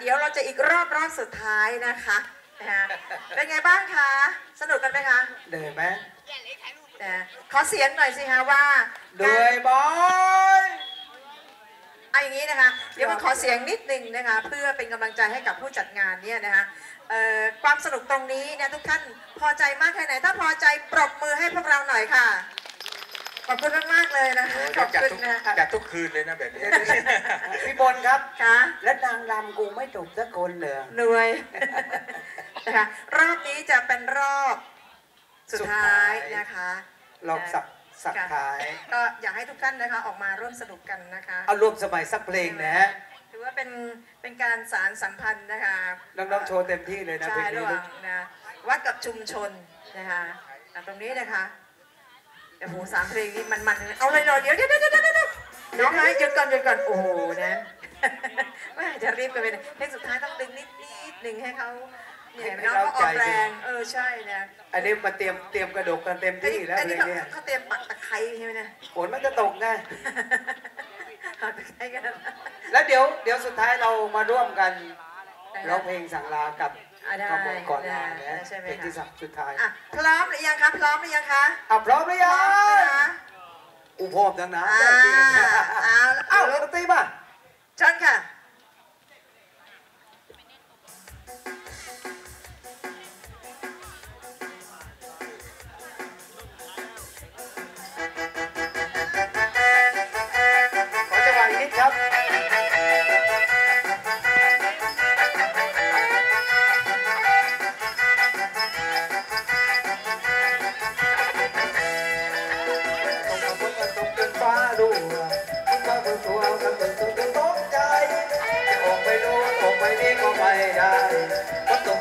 เดี๋ยวเราจะอีกรอบสุดท้ายนะคะเป็นไงบ้างคะสนุกกันไหมคะเดือยไหมขอเสียงหน่อยสิคะว่าเดือยบอยเอาอย่างนี้นะคะเดี๋ยวมาขอเสียงนิดนึงนะคะเพื่อเป็นกำลังใจให้กับผู้จัดงานเนี่ยนะคะความสนุกตรงนี้เนี่ยทุกท่านพอใจมากแค่ไหนถ้าพอใจปรบมือให้พวกเราหน่อยค่ะขอบคุณมากๆเลยนะขอบคุณนะจัดทุกคืนเลยนะแบบนี้พี่บนครับค่ะและนางรำกูไม่จบสักคนเลยเหนื่อยนะคะรอบนี้จะเป็นรอบสุดท้ายนะคะรอบสักท้ายก็อยากให้ทุกท่านนะคะออกมาร่วมสนุกกันนะคะเอาร่วมสมัยสักเพลงนะฮะถือว่าเป็นการสารสัมพันธ์นะคะน้องๆโชว์เต็มที่เลยนะเพลงนี้นะวัดกับชุมชนนะคะตรงนี้นะคะโอ้โหสามเพลงนี้มันเอาเลยเนาะเดี๋ยวน้องไอ้หยุดก่อนโอ้โหนะว่าจะรีบกันไปเพลงสุดท้ายต้องดึงนิดหนึ่งให้เขาเนี่ยน้องเขาออกแรงใช่นะอันนี้มาเตรียมกระดกกันเต็มที่แล้วเลยเนี่ยเขาเตรียมปักตะไคร้ใช่ไหมนะฝนมันจะตกนะแล้วเดี๋ยวสุดท้ายเรามาร่วมกันร้องเพลงสั่งลากับขอบคุณก่อนนะเป็นที่สุดท้ายพร้อมหรือยังคะพร้อมหรือยังอุปโภคนะเอาแล้วตีป่ะฉันค่ะขอจังหวะอีกนิดครับให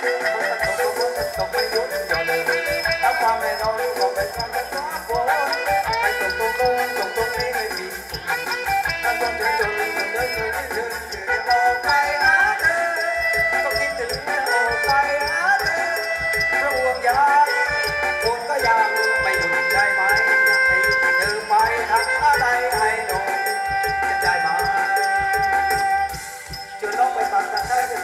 ปวดมันตกไม่หยุดอย่าเลยถ้าความไม่นอนก็เป็นความไม่สบายให้ตกไม่ให้มีถ้าต้องเดินจนเดินจะออกไปหาเธอต้องคิดถึงเธอออกไปหาเธอระวังยาจะได้มาจะลองไปฟังกันได้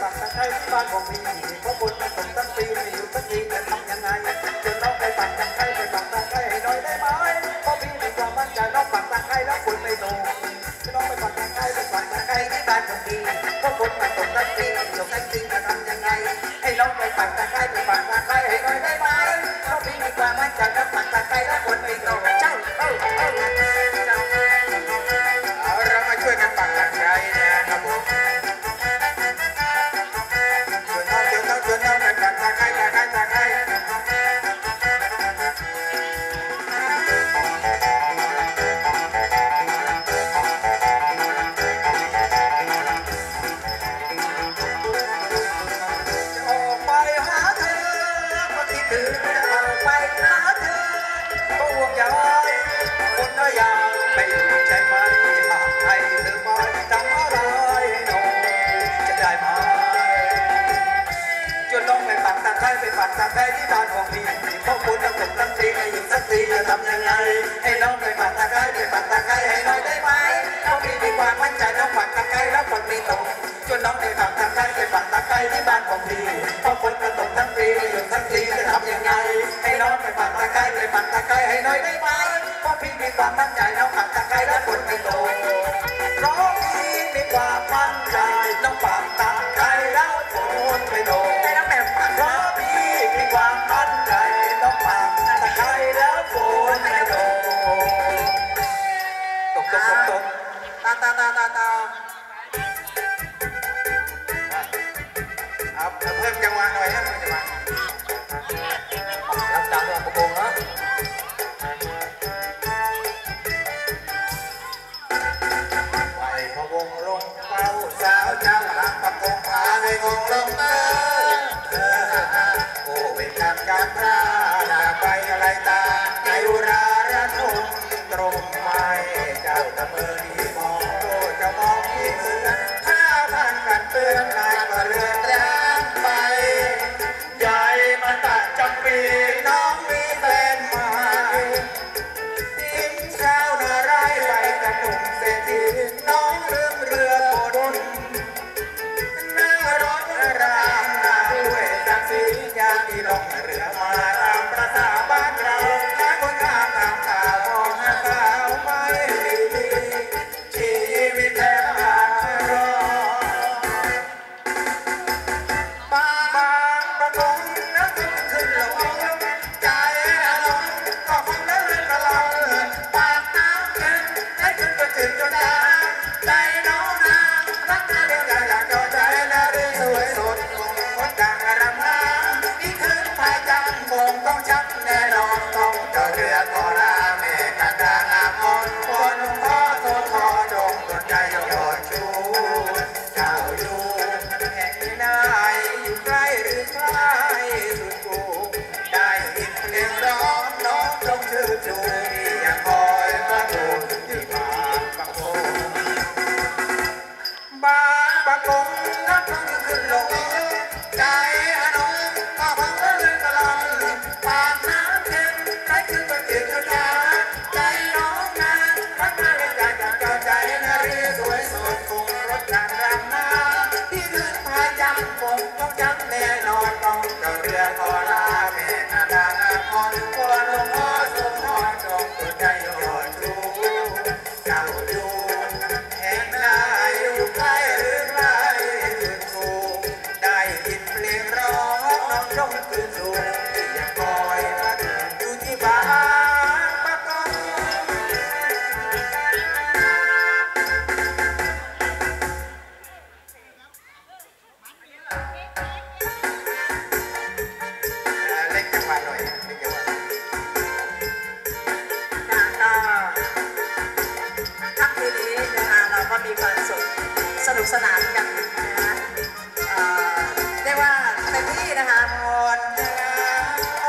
สนาน